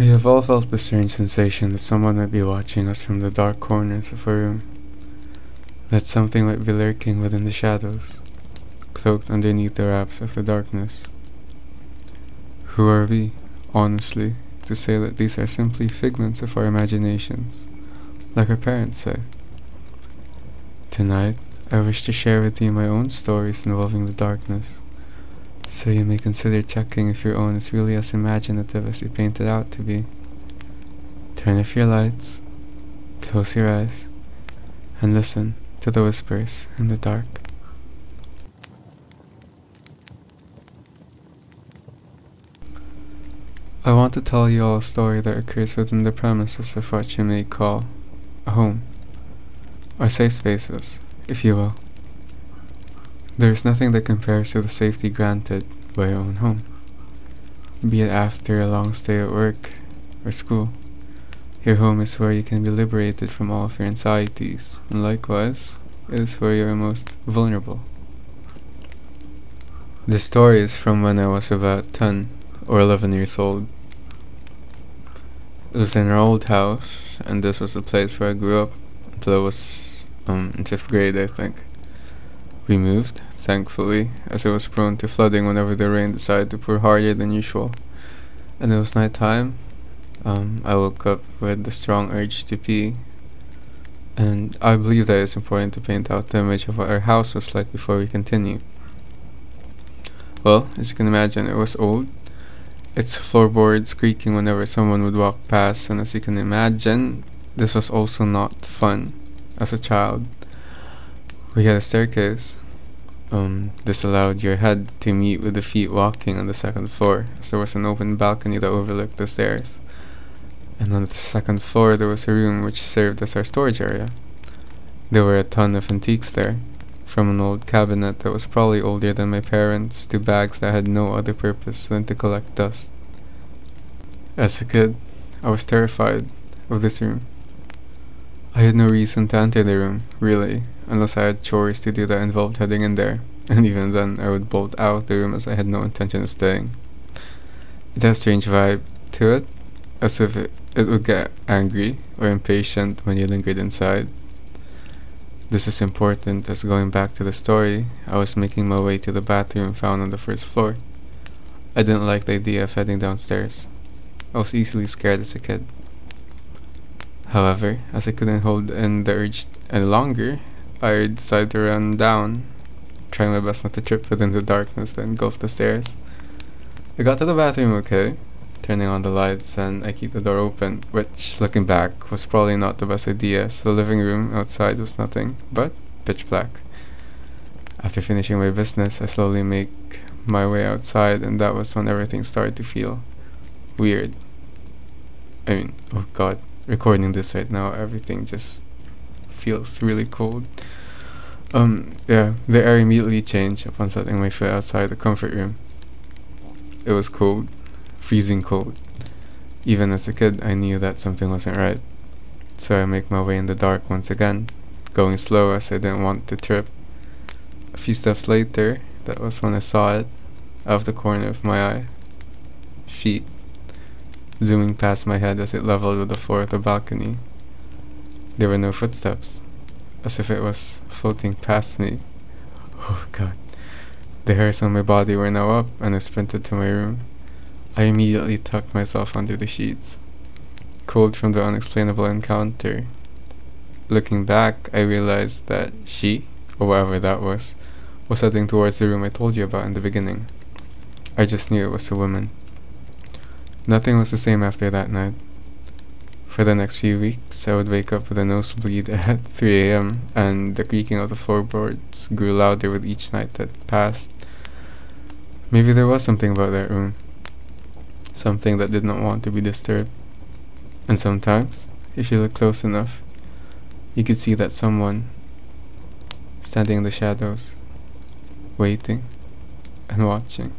We have all felt the strange sensation that someone might be watching us from the dark corners of a room, that something might be lurking within the shadows, cloaked underneath the wraps of the darkness. Who are we, honestly, to say that these are simply figments of our imaginations, like our parents say? Tonight, I wish to share with you my own stories involving the darkness, so you may consider checking if your own is really as imaginative as you paint it out to be. Turn off your lights, close your eyes, and listen to the whispers in the dark. I want to tell you all a story that occurs within the premises of what you may call a home, or safe spaces, if you will. There is nothing that compares to the safety granted by your own home. Be it after a long stay at work or school, your home is where you can be liberated from all of your anxieties, and likewise, it is where you are most vulnerable. This story is from when I was about 10 or 11 years old. It was in our old house, and this was the place where I grew up until I was in 5th grade, I think. We moved, thankfully, as it was prone to flooding whenever the rain decided to pour harder than usual. And it was night time. I woke up with the strong urge to pee, and I believe that it's important to paint out the image of what our house was like before we continue. Well, as you can imagine, it was old, its floorboards creaking whenever someone would walk past, and as you can imagine, this was also not fun as a child. We had a staircase. This allowed your head to meet with the feet walking on the second floor, as there was an open balcony that overlooked the stairs. And on the second floor there was a room which served as our storage area. There were a ton of antiques there, from an old cabinet that was probably older than my parents to bags that had no other purpose than to collect dust. As a kid, I was terrified of this room. I had no reason to enter the room, really, unless I had chores to do that involved heading in there, and even then I would bolt out of the room as I had no intention of staying. It had a strange vibe to it, as if it would get angry or impatient when you lingered inside. This is important, as going back to the story, I was making my way to the bathroom found on the first floor. I didn't like the idea of heading downstairs. I was easily scared as a kid. However, as I couldn't hold in the urge any longer, I decided to run down, trying my best not to trip within the darkness that engulfed the stairs. I got to the bathroom okay, turning on the lights, and I keep the door open, which, looking back, was probably not the best idea, as the living room outside was nothing but pitch black. After finishing my business, I slowly make my way outside, and that was when everything started to feel weird. I mean, oh god, recording this right now, everything just feels really cold. The air immediately changed upon setting my foot outside the comfort room. It was cold, freezing cold. Even as a kid, I knew that something wasn't right. So I make my way in the dark once again, going slow as I didn't want to trip. A few steps later, that was when I saw it, out of the corner of my eye. Feet, zooming past my head as it leveled with the floor of the balcony. There were no footsteps, as if it was floating past me. Oh god. The hairs on my body were now up, and I sprinted to my room. I immediately tucked myself under the sheets, cold from the unexplainable encounter. Looking back, I realized that she, or whatever that was heading towards the room I told you about in the beginning. I just knew it was a woman. Nothing was the same after that night. For the next few weeks, I would wake up with a nosebleed at 3 AM, and the creaking of the floorboards grew louder with each night that passed. Maybe there was something about that room, something that did not want to be disturbed. And sometimes, if you look close enough, you could see that someone standing in the shadows, waiting and watching.